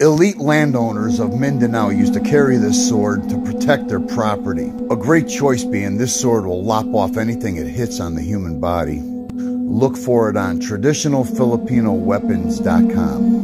Elite landowners of Mindanao used to carry this sword to protect their property. A great choice being this sword will lop off anything it hits on the human body. Look for it on traditionalfilipinoweapons.com.